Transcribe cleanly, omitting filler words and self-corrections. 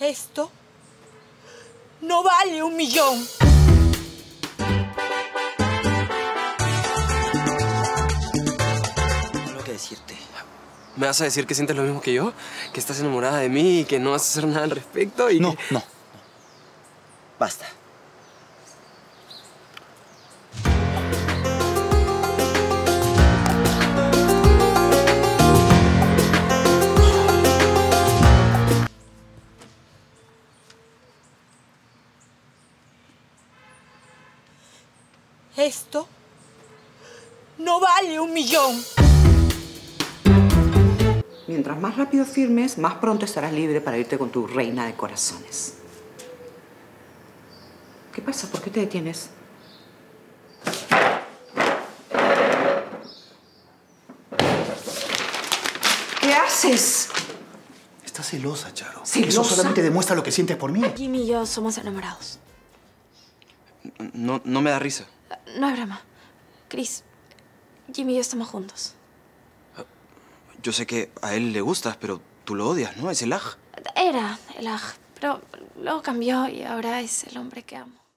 Esto no vale 1.000.000. Tengo que decirte. ¿Me vas a decir que sientes lo mismo que yo? ¿Que estás enamorada de mí y que no vas a hacer nada al respecto? Y no, que... no. Basta. Esto no vale 1.000.000. Mientras más rápido firmes, más pronto estarás libre para irte con tu reina de corazones. ¿Qué pasa? ¿Por qué te detienes? ¿Qué haces? Estás celosa, Charo. ¿Celosa? Eso solamente demuestra lo que sientes por mí. Jimmy y yo somos enamorados. No me da risa. No es broma. Chris, Jimmy y yo estamos juntos. Yo sé que a él le gustas, pero tú lo odias, ¿no? Es el aj. Era el aj, pero luego cambió y ahora es el hombre que amo.